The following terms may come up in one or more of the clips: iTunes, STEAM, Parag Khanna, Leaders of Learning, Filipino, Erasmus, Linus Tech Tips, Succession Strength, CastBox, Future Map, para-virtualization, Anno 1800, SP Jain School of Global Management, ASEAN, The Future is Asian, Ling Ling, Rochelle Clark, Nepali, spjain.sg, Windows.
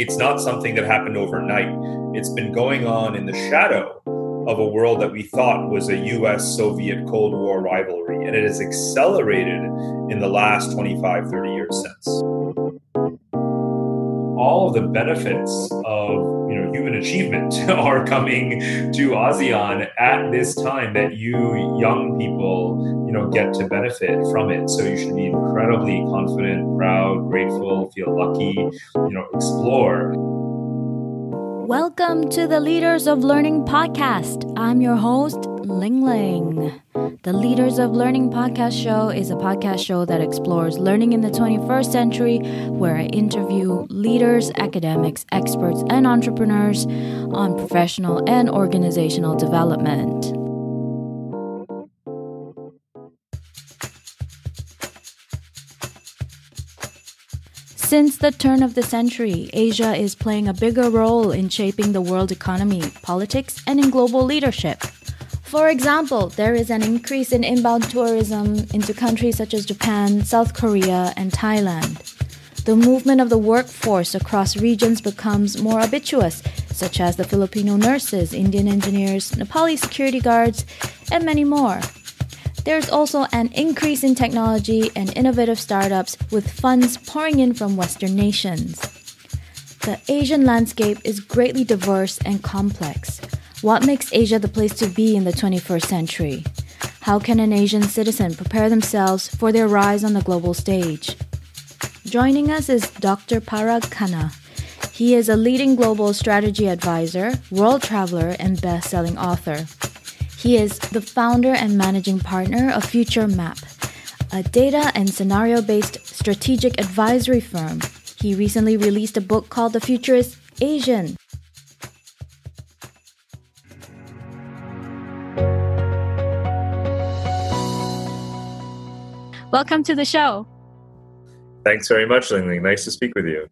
It's not something that happened overnight. It's been going on in the shadow of a world that we thought was a US-Soviet Cold War rivalry, and it has accelerated in the last 25, 30 years since. All of the benefits of human achievement are coming to ASEAN at this time that you young people get to benefit from it. So you should be incredibly confident, proud, grateful, feel lucky, explore. Welcome to the Leaders of Learning podcast. I'm your host, Ling Ling. The Leaders of Learning podcast show is a podcast show that explores learning in the 21st century, where I interview leaders, academics, experts, and entrepreneurs on professional and organizational development. Since the turn of the century, Asia is playing a bigger role in shaping the world economy, politics, and in global leadership. For example, there is an increase in inbound tourism into countries such as Japan, South Korea, and Thailand. The movement of the workforce across regions becomes more habituous, such as the Filipino nurses, Indian engineers, Nepali security guards, and many more. There's also an increase in technology and innovative startups with funds pouring in from Western nations. The Asian landscape is greatly diverse and complex. What makes Asia the place to be in the 21st century? How can an Asian citizen prepare themselves for their rise on the global stage? Joining us is Dr. Parag Khanna. He is a leading global strategy advisor, world traveler, and best-selling author. He is the founder and managing partner of Future Map, a data and scenario-based strategic advisory firm. He recently released a book called The Future is Asian. Welcome to the show. Thanks very much, Ling Ling. Nice to speak with you.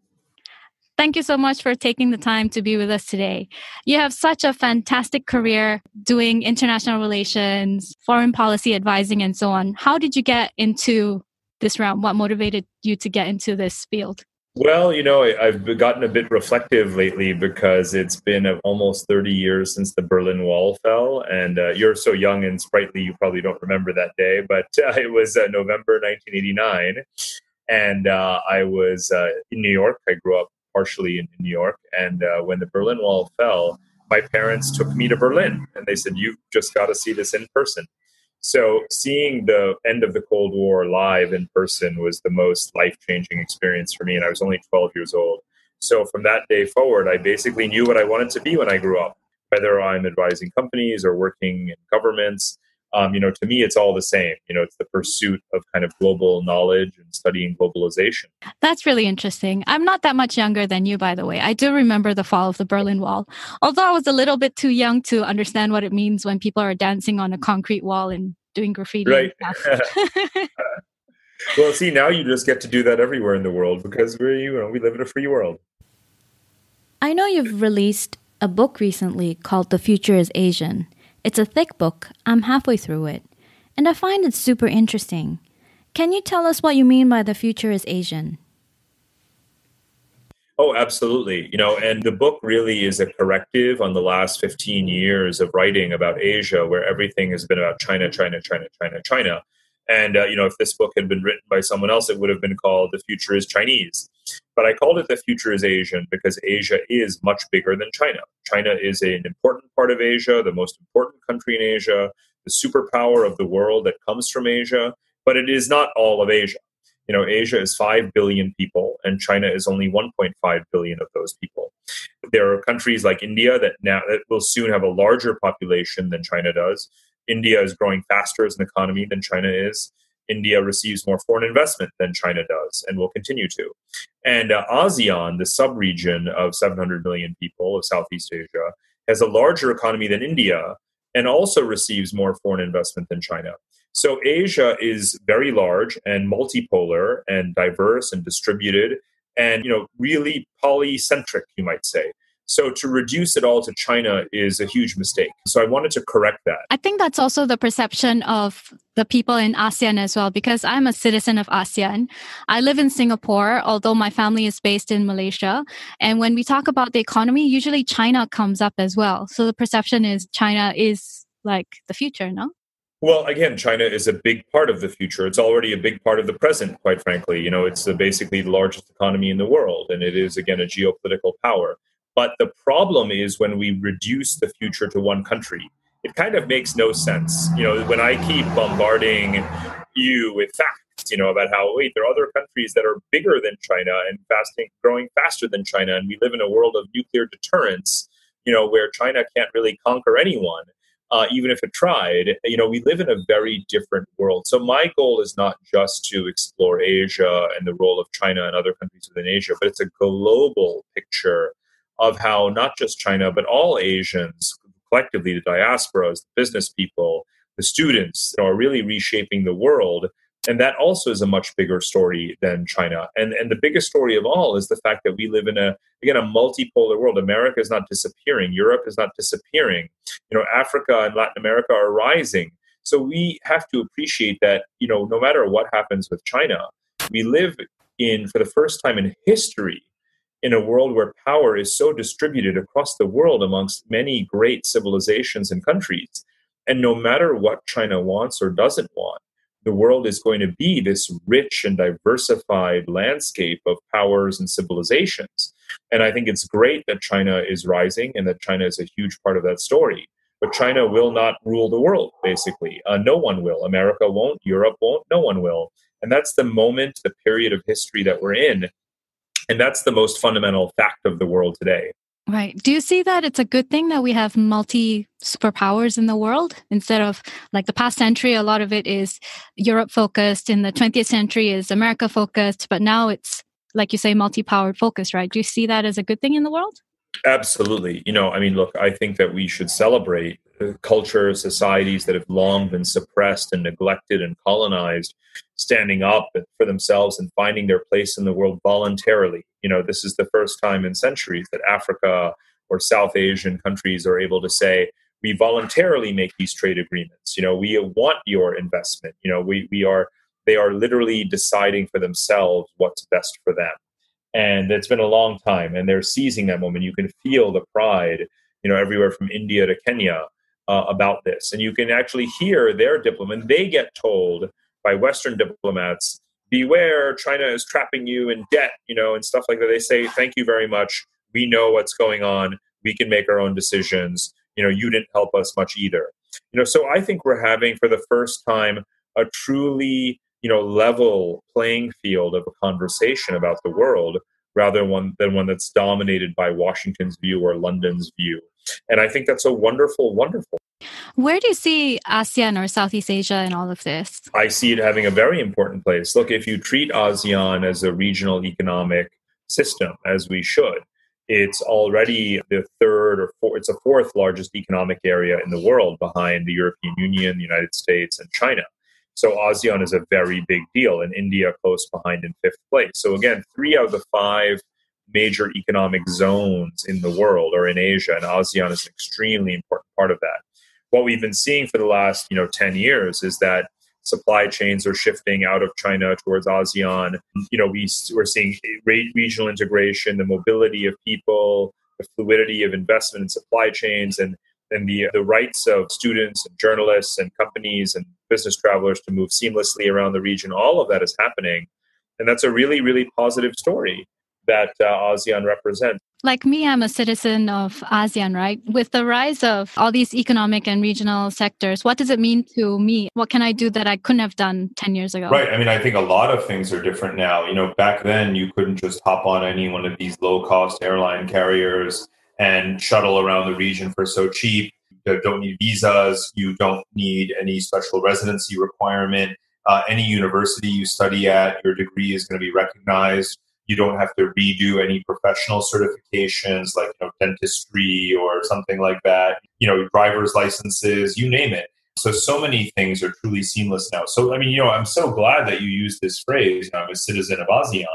Thank you so much for taking the time to be with us today. You have such a fantastic career doing international relations, foreign policy advising, and so on. How did you get into this realm? What motivated you to get into this field? Well, I've gotten a bit reflective lately because it's been almost 30 years since the Berlin Wall fell. And you're so young and sprightly, you probably don't remember that day, but it was November 1989. And I was in New York. I grew up partially in New York. And when the Berlin Wall fell, my parents took me to Berlin and they said, you've just got to see this in person. So seeing the end of the Cold War live in person was the most life-changing experience for me, and I was only 12 years old. So from that day forward, I basically knew what I wanted to be when I grew up, whether I'm advising companies or working in governments. To me, it's all the same. It's the pursuit of kind of global knowledge and studying globalization. That's really interesting. I'm not that much younger than you, by the way. I do remember the fall of the Berlin Wall, although I was a little bit too young to understand what it means when people are dancing on a concrete wall and doing graffiti. Right. Well, see, now you just get to do that everywhere in the world because we live in a free world. I know you've released a book recently called The Future is Asian. It's a thick book. I'm halfway through it, and I find it super interesting. Can you tell us what you mean by The Future is Asian? Oh, absolutely. And the book really is a corrective on the last 15 years of writing about Asia, where everything has been about China, China, China, China, China. And, if this book had been written by someone else, it would have been called The Future is Chinese. But I called it The Future is Asian because Asia is much bigger than China. China is an important part of Asia, the most important country in Asia, the superpower of the world that comes from Asia, but it is not all of Asia. Asia is 5 billion people, and China is only 1.5 billion of those people. There are countries like India that will soon have a larger population than China does. India is growing faster as an economy than China is. India receives more foreign investment than China does and will continue to. And ASEAN, the subregion of 700 million people of Southeast Asia, has a larger economy than India and also receives more foreign investment than China. So Asia is very large and multipolar and diverse and distributed and, really polycentric, you might say. So to reduce it all to China is a huge mistake. So I wanted to correct that. I think that's also the perception of the people in ASEAN as well, because I'm a citizen of ASEAN. I live in Singapore, although my family is based in Malaysia. And when we talk about the economy, usually China comes up as well. So the perception is China is like the future, no? Well, again, China is a big part of the future. It's already a big part of the present, quite frankly. You know, it's basically the largest economy in the world. And it is, again, a geopolitical power. But the problem is when we reduce the future to one country, it kind of makes no sense. You know, when I keep bombarding you with facts, you know, about how, wait, there are other countries that are bigger than China and growing faster than China. And we live in a world of nuclear deterrence, you know, where China can't really conquer anyone, even if it tried. You know, we live in a very different world. So my goal is not just to explore Asia and the role of China and other countries within Asia, but it's a global picture of how not just China, but all Asians, collectively the diasporas, the business people, the students, are really reshaping the world. And that also is a much bigger story than China. And the biggest story of all is the fact that we live in a multipolar world. America is not disappearing. Europe is not disappearing. You know, Africa and Latin America are rising. So we have to appreciate that, you know, no matter what happens with China, we live in, for the first time in history, in a world where power is so distributed across the world amongst many great civilizations and countries. And no matter what China wants or doesn't want, the world is going to be this rich and diversified landscape of powers and civilizations. And I think it's great that China is rising and that China is a huge part of that story. But China will not rule the world, basically. No one will. America won't. Europe won't. No one will. And that's the moment, the period of history that we're in. And that's the most fundamental fact of the world today. Right. Do you see that it's a good thing that we have multi-superpowers in the world? Instead of like the past century, a lot of it is Europe-focused. In the 20th century is America-focused. But now it's, like you say, multi-powered focused, right? Do you see that as a good thing in the world? Absolutely. You know, I mean, look, I think that we should celebrate cultures, societies that have long been suppressed and neglected and colonized, standing up for themselves and finding their place in the world voluntarily. You know, this is the first time in centuries that Africa or South Asian countries are able to say, we voluntarily make these trade agreements. You know, we want your investment. You know, they are literally deciding for themselves what's best for them. And it's been a long time, and they're seizing that moment. You can feel the pride, you know, everywhere from India to Kenya about this. And you can actually hear their diplomat. They get told by Western diplomats, beware, China is trapping you in debt, you know, and stuff like that. They say, thank you very much. We know what's going on. We can make our own decisions. You know, you didn't help us much either. You know, so I think we're having, for the first time, a truly, you know, level playing field of a conversation about the world rather than one that's dominated by Washington's view or London's view. And I think that's a wonderful, wonderful. Where do you see ASEAN or Southeast Asia in all of this? I see it having a very important place. Look, if you treat ASEAN as a regional economic system, as we should, it's already it's the fourth largest economic area in the world behind the European Union, the United States, and China. So ASEAN is a very big deal, and India close behind in fifth place. So again, 3 out of the 5 major economic zones in the world are in Asia, and ASEAN is an extremely important part of that. What we've been seeing for the last, 10 years is that supply chains are shifting out of China towards ASEAN. You know, we're seeing regional integration, the mobility of people, the fluidity of investment in supply chains, and the rights of students and journalists and companies and business travelers to move seamlessly around the region. All of that is happening. And that's a really, really positive story that ASEAN represents. Like me, I'm a citizen of ASEAN, right? With the rise of all these economic and regional sectors, what does it mean to me? What can I do that I couldn't have done 10 years ago? Right. I mean, I think a lot of things are different now. You know, back then, you couldn't just hop on any one of these low-cost airline carriers and shuttle around the region for so cheap. You don't need visas. You don't need any special residency requirement. Any university you study at, your degree is going to be recognized. You don't have to redo any professional certifications like dentistry or something like that. You know, driver's licenses, you name it. So many things are truly seamless now. So, I mean, I'm so glad that you used this phrase, I'm a citizen of ASEAN,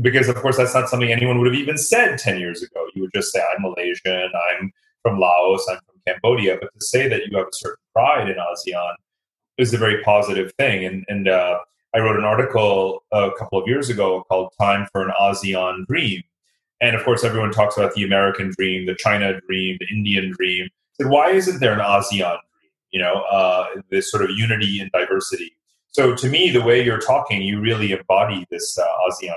because, of course, that's not something anyone would have even said 10 years ago. you would just say, I'm Malaysian, I'm from Laos, I'm from Cambodia. But to say that you have a certain pride in ASEAN is a very positive thing. And I wrote an article a couple of years ago called Time for an ASEAN Dream. And of course, everyone talks about the American dream, the China dream, the Indian dream. So why isn't there an ASEAN dream? This sort of unity and diversity. So to me, the way you're talking, you really embody this ASEAN.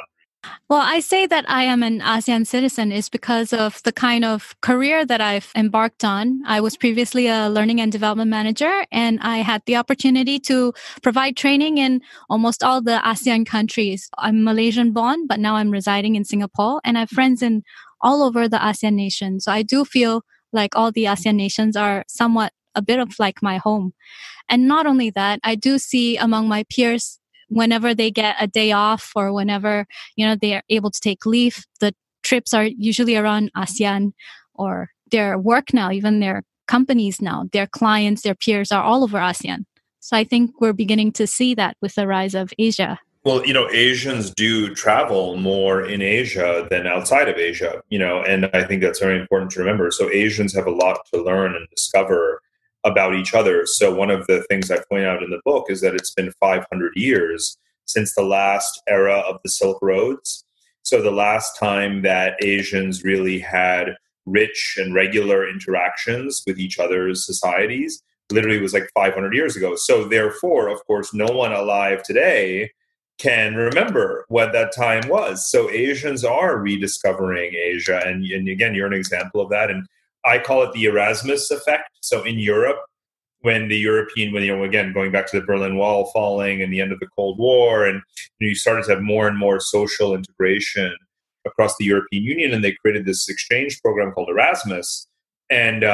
Well, I say that I am an ASEAN citizen is because of the kind of career that I've embarked on. I was previously a learning and development manager, and I had the opportunity to provide training in almost all the ASEAN countries. I'm Malaysian born, but now I'm residing in Singapore, and I have friends in all over the ASEAN nations. So I do feel like all the ASEAN nations are somewhat a bit of like my home. And not only that, I do see among my peers, whenever they get a day off or whenever, they are able to take leave, the trips are usually around ASEAN or their work now, even their companies now, their clients, their peers are all over ASEAN. So I think we're beginning to see that with the rise of Asia. Well, Asians do travel more in Asia than outside of Asia, and I think that's very important to remember. So Asians have a lot to learn and discover about each other. So one of the things I point out in the book is that it's been 500 years since the last era of the Silk Roads. So the last time that Asians really had rich and regular interactions with each other's societies literally was like 500 years ago. So therefore, of course, no one alive today can remember what that time was. So Asians are rediscovering Asia. And again, you're an example of that. And I call it the Erasmus effect. So in Europe, when the European, again, going back to the Berlin Wall falling and the end of the Cold War, and you started to have more and more social integration across the European Union, and they created this exchange program called Erasmus. And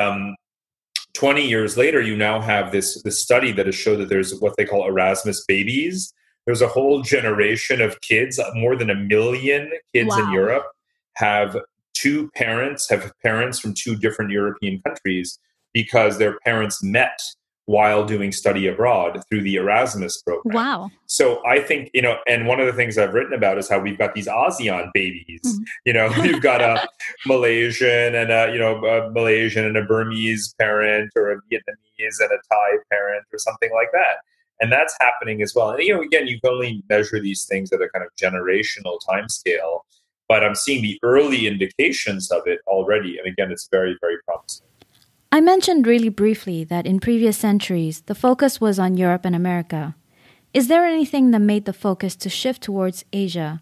20 years later, you now have this study that has shown that there's what they call Erasmus babies. There's a whole generation of kids, more than 1 million kids in Europe have parents from two different European countries because their parents met while doing study abroad through the Erasmus program. Wow. So I think, and one of the things I've written about is how we've got these ASEAN babies. Mm-hmm. You've got a Malaysian and a Malaysian and a Burmese parent or a Vietnamese and a Thai parent or something like that. And that's happening as well. And, again, you can only measure these things at a kind of generational timescale. But I'm seeing the early indications of it already. And again, it's very, very promising. I mentioned really briefly that in previous centuries, the focus was on Europe and America. Is there anything that made the focus to shift towards Asia?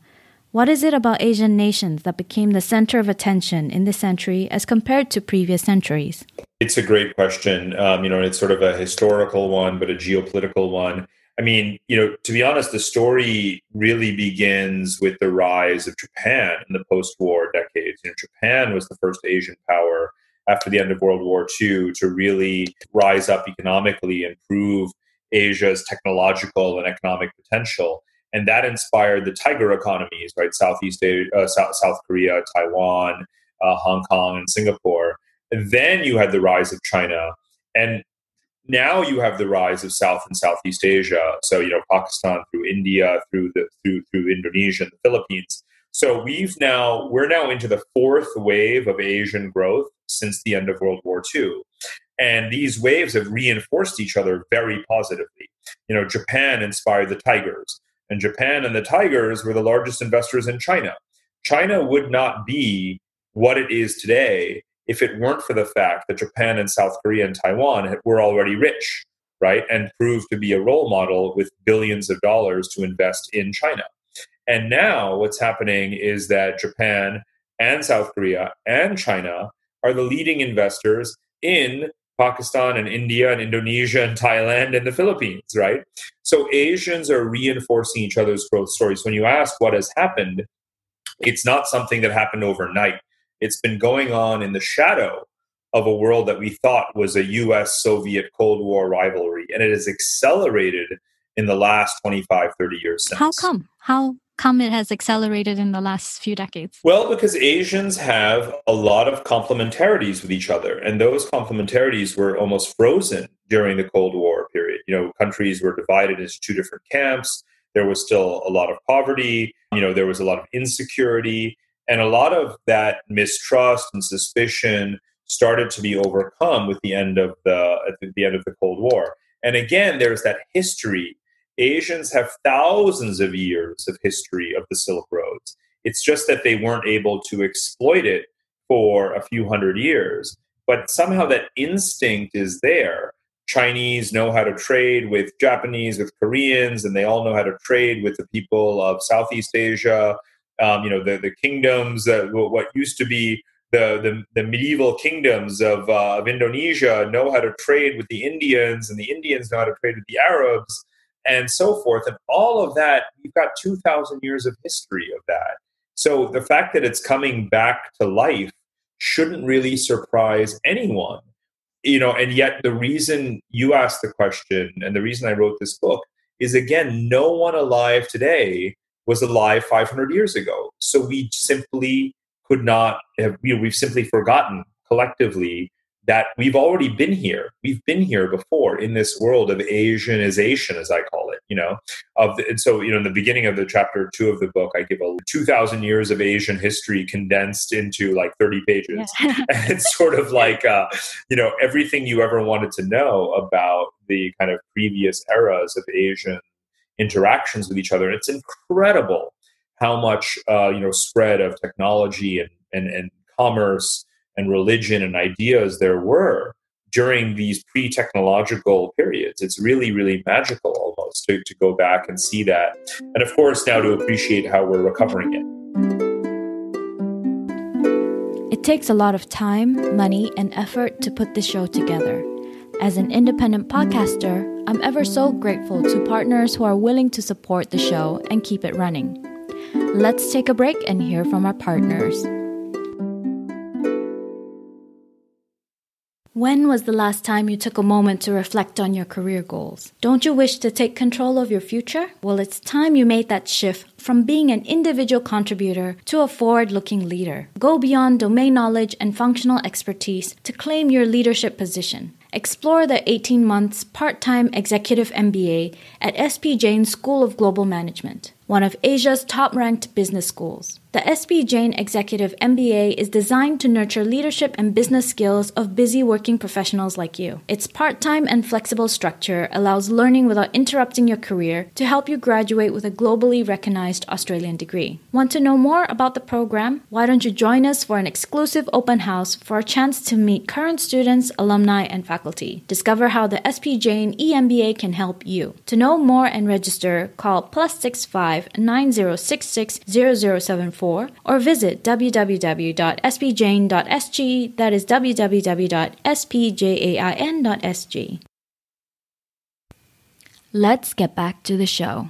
What is it about Asian nations that became the center of attention in this century as compared to previous centuries? It's a great question. And it's sort of a historical one, but a geopolitical one. I mean, to be honest, the story really begins with the rise of Japan in the post-war decades. Japan was the first Asian power after the end of World War II to really rise up economically and prove Asia's technological and economic potential. And that inspired the tiger economies, right? South Korea, Taiwan, Hong Kong, and Singapore. And then you had the rise of China. And now you have the rise of South and Southeast Asia, so Pakistan through India, through Indonesia, and the Philippines. So we're now into the fourth wave of Asian growth since the end of World War II, and these waves have reinforced each other very positively. Japan inspired the tigers, and Japan and the tigers were the largest investors in China. China would not be what it is today if it weren't for the fact that Japan and South Korea and Taiwan were already rich, right, and proved to be a role model with billions of dollars to invest in China. And now what's happening is that Japan and South Korea and China are the leading investors in Pakistan and India and Indonesia and Thailand and the Philippines, right? So Asians are reinforcing each other's growth stories. When you ask what has happened, it's not something that happened overnight. It's been going on in the shadow of a world that we thought was a U.S.-Soviet Cold War rivalry, and it has accelerated in the last 25, 30 years since. How come it has accelerated in the last few decades? Well, because Asians have a lot of complementarities with each other, and those complementarities were almost frozen during the Cold War period. Countries were divided into two different camps. There was still a lot of poverty. There was a lot of insecurity. And a lot of that mistrust and suspicion started to be overcome with the end of the Cold War. And again, there's that history. Asians have thousands of years of history of the Silk Roads. It's just that they weren't able to exploit it for a few hundred years. But somehow that instinct is there. Chinese know how to trade with Japanese, with Koreans, and they all know how to trade with the people of Southeast Asia. The kingdoms, what used to be the medieval kingdoms of Indonesia know how to trade with the Indians, and the Indians know how to trade with the Arabs, and so forth. And all of that, you've got 2,000 years of history of that. So the fact that it's coming back to life shouldn't really surprise anyone. And yet the reason you asked the question and the reason I wrote this book is, again, no one alive today was alive 500 years ago. So we simply could not have, we've simply forgotten collectively that we've already been here. We've been here before in this world of Asianization, as I call it, in the beginning of the chapter 2 of the book, I give a 2,000 years of Asian history condensed into like 30 pages. Yeah. And it's sort of like, everything you ever wanted to know about the kind of previous eras of Asian interactions with each other. And it's incredible how much, spread of technology and commerce and religion and ideas there were during these pre-technological periods. It's really, really magical almost to go back and see that. And of course, now to appreciate how we're recovering it. It takes a lot of time, money, and effort to put the show together. As an independent podcaster, I'm ever so grateful to partners who are willing to support the show and keep it running. Let's take a break and hear from our partners. When was the last time you took a moment to reflect on your career goals? Don't you wish to take control of your future? Well, it's time you made that shift from being an individual contributor to a forward-looking leader. Go beyond domain knowledge and functional expertise to claim your leadership position. Explore the 18 months part-time executive MBA at SP Jain School of Global Management, one of Asia's top-ranked business schools. The SP Jain Executive MBA is designed to nurture leadership and business skills of busy working professionals like you. Its part-time and flexible structure allows learning without interrupting your career to help you graduate with a globally recognized Australian degree. Want to know more about the program? Why don't you join us for an exclusive open house for a chance to meet current students, alumni, and faculty. Discover how the SP Jain EMBA can help you. To know more and register, call +65 9066 0074 or visit www.spjain.sg, that is www.spjain.sg. Let's get back to the show.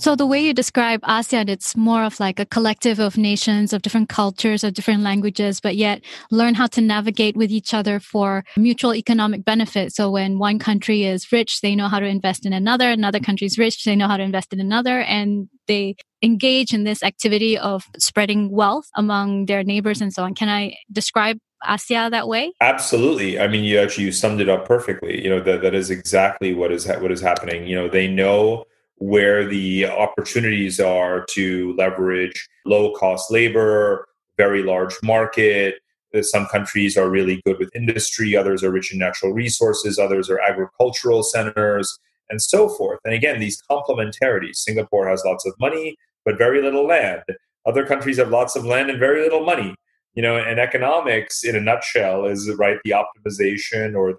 So the way you describe ASEAN, it's more of like a collective of nations, of different cultures, of different languages, but yet learn how to navigate with each other for mutual economic benefit. So when one country is rich, they know how to invest in another. Another country is rich, they know how to invest in another. And they engage in this activity of spreading wealth among their neighbors and so on. Can I describe ASEAN that way? Absolutely. I mean, you summed it up perfectly. That is exactly what is happening. They know where the opportunities are to leverage low-cost labor, very large market. Some countries are really good with industry, others are rich in natural resources, others are agricultural centers, and so forth. And again, these complementarities. Singapore has lots of money, but very little land. Other countries have lots of land and very little money. And economics, in a nutshell, is the optimization or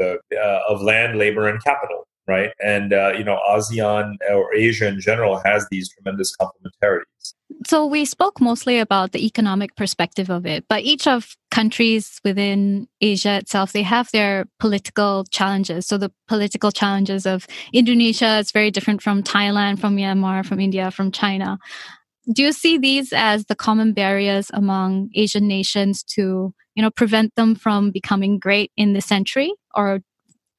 of land, labor, and capital. Right. And, ASEAN or Asia in general has these tremendous complementarities. So we spoke mostly about the economic perspective of it, but each of countries within Asia itself, they have their political challenges. So the political challenges of Indonesia is very different from Thailand, from Myanmar, from India, from China. Do you see these as the common barriers among Asian nations to, prevent them from becoming great in this century? Or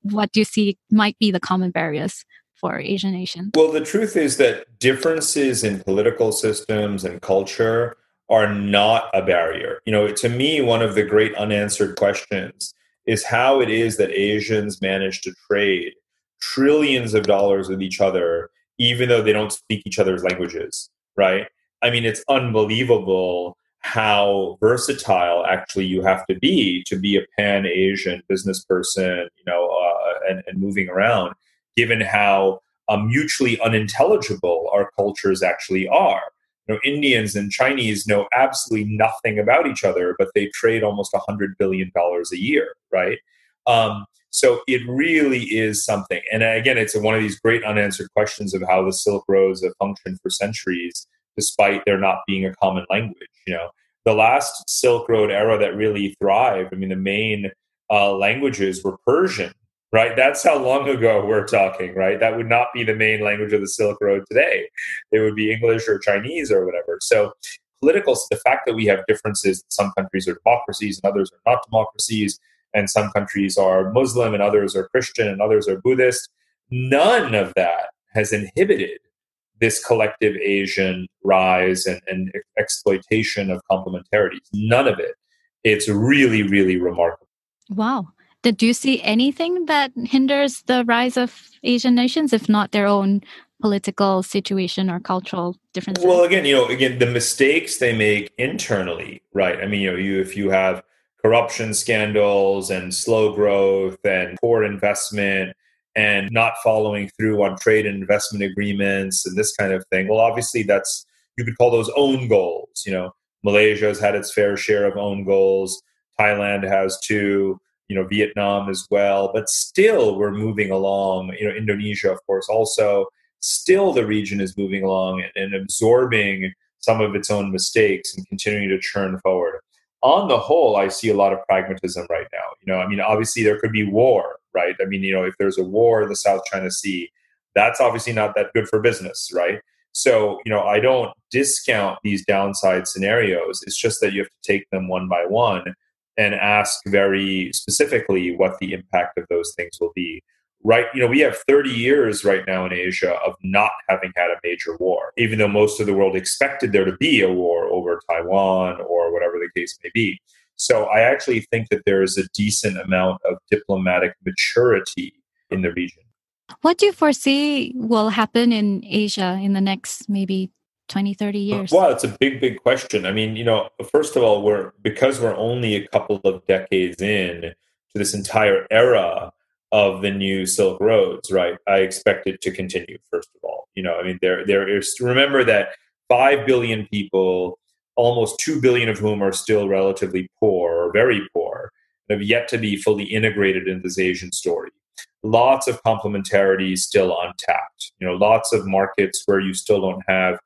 what do you see might be the common barriers for Asian nations? Well, the truth is that differences in political systems and culture are not a barrier. To me, one of the great unanswered questions is how it is that Asians manage to trade trillions of dollars with each other, even though they don't speak each other's languages, right? I mean, it's unbelievable how versatile actually you have to be a pan-Asian business person, you know, and moving around, given how mutually unintelligible our cultures actually are. You know, Indians and Chinese know absolutely nothing about each other, but they trade almost $100 billion a year, right? So it really is something. And again, it's one of these great unanswered questions of how the Silk Roads have functioned for centuries, despite there not being a common language. You know, the last Silk Road era that really thrived, I mean, the main languages were Persian, right? That's how long ago we're talking, right? That would not be the main language of the Silk Road today. It would be English or Chinese or whatever. So the fact that we have differences, some countries are democracies and others are not democracies, and some countries are Muslim and others are Christian and others are Buddhist, none of that has inhibited this collective Asian rise and exploitation of complementarities. None of it. It's really, really remarkable. Wow. Did you see anything that hinders the rise of Asian nations, if not their own political situation or cultural differences? Well, again, the mistakes they make internally, right? I mean, if you have corruption scandals and slow growth and poor investment and not following through on trade and investment agreements and this kind of thing, well, obviously you could call those own goals. You know, Malaysia has had its fair share of own goals. Thailand has too. You know, Vietnam as well, but still we're moving along. You know, Indonesia, of course, also. Still the region is moving along and absorbing some of its own mistakes and continuing to churn forward. On the whole, I see a lot of pragmatism right now. You know, I mean, obviously there could be war, right? I mean, you know, if there's a war in the South China Sea, that's obviously not that good for business, right? So, you know, I don't discount these downside scenarios. It's just that you have to take them one by one and ask very specifically what the impact of those things will be, right? You know, we have 30 years right now in Asia of not having had a major war, even though most of the world expected there to be a war over Taiwan or whatever the case may be. So I actually think that there is a decent amount of diplomatic maturity in the region. What do you foresee will happen in Asia in the next maybe 20, 30 years? Well, it's a big, big question. I mean, you know, first of all, because we're only a couple of decades in to this entire era of the new Silk Roads, right? I expect it to continue, first of all. You know, I mean, there is, remember that 5 billion people, almost 2 billion of whom are still relatively poor or very poor, have yet to be fully integrated into this Asian story. Lots of complementarity still untapped. You know, lots of markets where you still don't have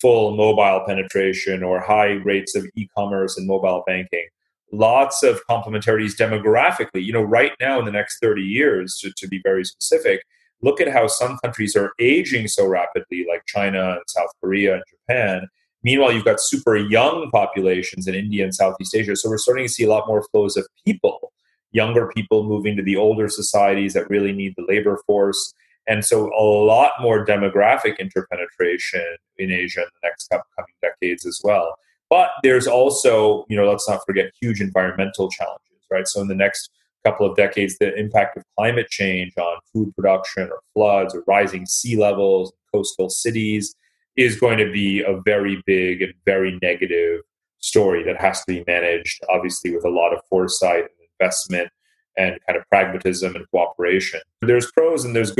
full mobile penetration or high rates of e-commerce and mobile banking, lots of complementarities demographically. You know, right now in the next 30 years, to be very specific, look at how some countries are aging so rapidly, like China and South Korea and Japan. Meanwhile, you've got super young populations in India and Southeast Asia. So we're starting to see a lot more flows of people, younger people moving to the older societies that really need the labor force. And so a lot more demographic interpenetration in Asia in the next upcoming decades as well. But there's also, you know, let's not forget huge environmental challenges, right? So in the next couple of decades, the impact of climate change on food production or floods or rising sea levels, coastal cities, is going to be a very big and very negative story that has to be managed, obviously, with a lot of foresight and investment and kind of pragmatism and cooperation. There's pros and there's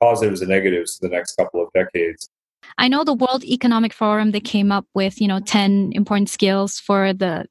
positives and negatives in the next couple of decades. I know the World Economic Forum, they came up with, you know, 10 important skills for the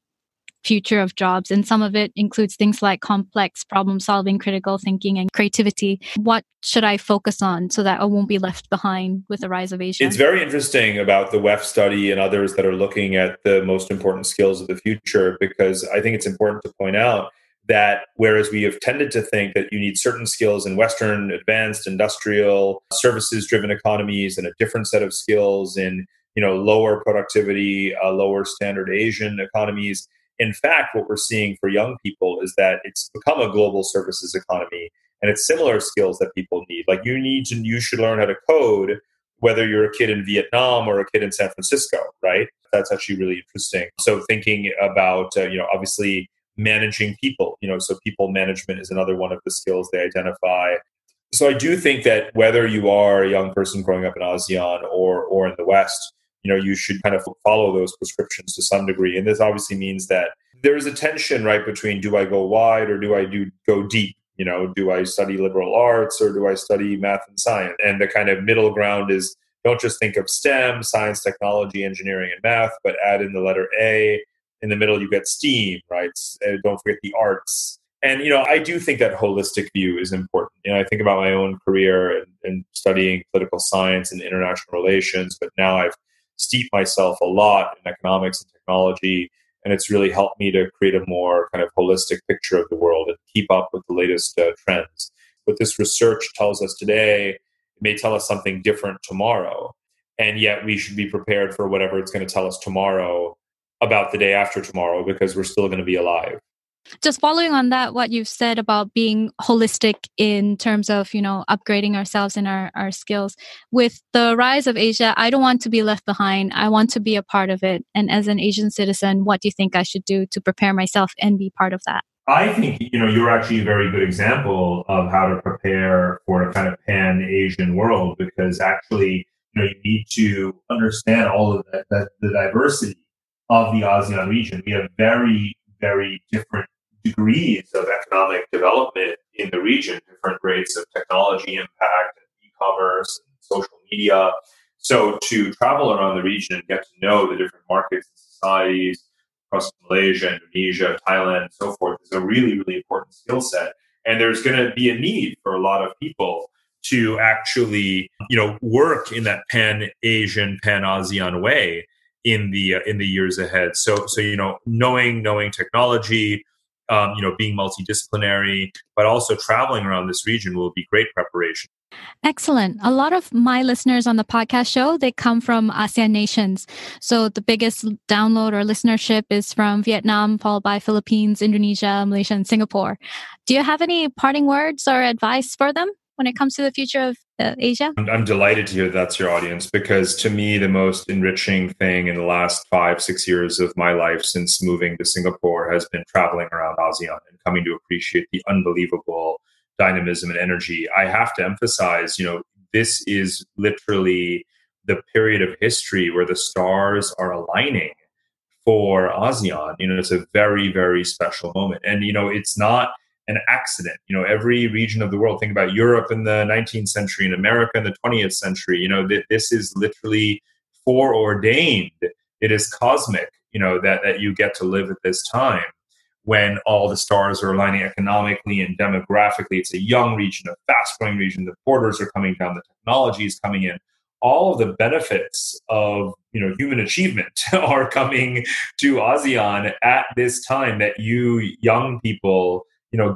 future of jobs. And some of it includes things like complex problem solving, critical thinking, and creativity. What should I focus on so that I won't be left behind with the rise of Asia? It's very interesting about the WEF study and others that are looking at the most important skills of the future, because I think it's important to point out that whereas we have tended to think that you need certain skills in Western advanced industrial services-driven economies and a different set of skills in, you know, lower productivity, lower standard Asian economies, in fact, what we're seeing for young people is that it's become a global services economy, and it's similar skills that people need. Like you should learn how to code, whether you're a kid in Vietnam or a kid in San Francisco, right? That's actually really interesting. So thinking about, you know, obviously managing people, you know, so people management is another one of the skills they identify. So I do think that whether you are a young person growing up in ASEAN or in the West, you should kind of follow those prescriptions to some degree. And this obviously means that there is a tension, right, between do I go wide or do I go deep? Do I study liberal arts or do I study math and science? And the kind of middle ground is don't just think of STEM, science, technology, engineering, and math, but add in the letter A. In the middle, you get STEAM, right? Don't forget the arts. And, I do think that holistic view is important. I think about my own career and studying political science and international relations, but now I've steeped myself a lot in economics and technology, and it's really helped me to create a more kind of holistic picture of the world and keep up with the latest trends. What this research tells us today, it may tell us something different tomorrow, and yet we should be prepared for whatever it's going to tell us tomorrow about the day after tomorrow, because we're still going to be alive. Just following on that, what you've said about being holistic in terms of, upgrading ourselves and our skills. With the rise of Asia, I don't want to be left behind. I want to be a part of it. And as an Asian citizen, what do you think I should do to prepare myself and be part of that? I think, you're actually a very good example of how to prepare for a kind of pan-Asian world, because actually, you need to understand all of the diversity of the ASEAN region. We have very, very different degrees of economic development in the region, different rates of technology impact, and e-commerce, and social media. So to travel around the region and get to know the different markets and societies across Malaysia, Indonesia, Thailand, and so forth is a really, really important skill set. And there's going to be a need for a lot of people to actually, work in that pan-Asian, pan-ASEAN way in the years ahead. So knowing technology, being multidisciplinary, but also traveling around this region will be great preparation. Excellent. A lot of my listeners on the podcast show, they come from ASEAN nations. So the biggest download or listenership is from Vietnam, followed by Philippines, Indonesia, Malaysia, and Singapore. Do you have any parting words or advice for them when it comes to the future of Asia? I'm delighted to hear that's your audience, because to me, the most enriching thing in the last 5-6 years of my life since moving to Singapore has been traveling around ASEAN and coming to appreciate the unbelievable dynamism and energy. I have to emphasize, this is literally the period of history where the stars are aligning for ASEAN. It's a very, very special moment. And, it's not an accident. Every region of the world, think about Europe in the 19th century and America in the 20th century, this is literally foreordained. It is cosmic, that you get to live at this time when all the stars are aligning economically and demographically. It's a young region, a fast-growing region. The borders are coming down, the technology is coming in. All of the benefits of human achievement are coming to ASEAN at this time that you young people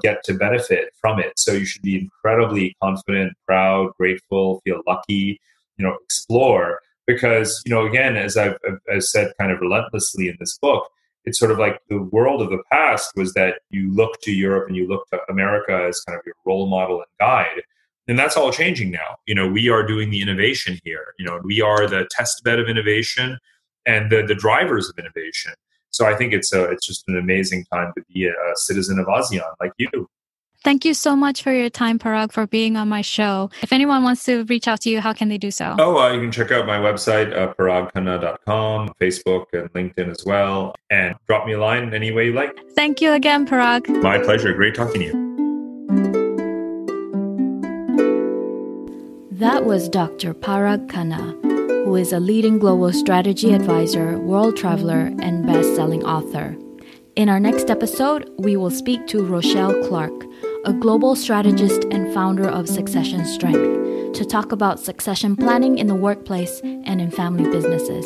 get to benefit from it. So you should be incredibly confident, proud, grateful, feel lucky, explore. Because, again, as I've said kind of relentlessly in this book, it's sort of like the world of the past was that you look to Europe and you look to America as kind of your role model and guide. And that's all changing now. We are doing the innovation here. We are the test bed of innovation and the drivers of innovation. So I think it's just an amazing time to be a citizen of ASEAN like you. Thank you so much for your time, Parag, for being on my show. If anyone wants to reach out to you, how can they do so? You can check out my website, paragkhanna.com, Facebook and LinkedIn as well, and drop me a line in any way you like. Thank you again, Parag. My pleasure. Great talking to you. That was Dr. Parag Khanna, who is a leading global strategy advisor, world traveler, and best-selling author. In our next episode, we will speak to Rochelle Clark, a global strategist and founder of Succession Strength, to talk about succession planning in the workplace and in family businesses.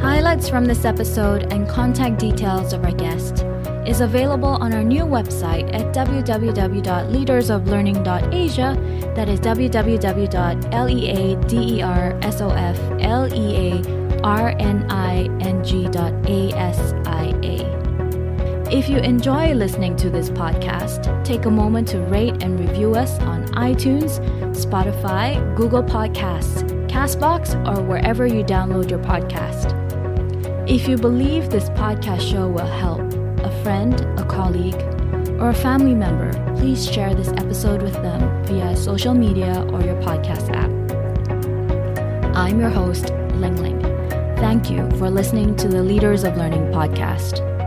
Highlights from this episode and contact details of our guest is available on our new website at www.leadersoflearning.asia, that is www.leadersoflearning.asia. If you enjoy listening to this podcast, take a moment to rate and review us on iTunes, Spotify, Google Podcasts, CastBox, or wherever you download your podcast. If you believe this podcast show will help a friend, a colleague, or a family member, please share this episode with them via social media or your podcast app. I'm your host, Ling Ling. Thank you for listening to the Leaders of Learning podcast.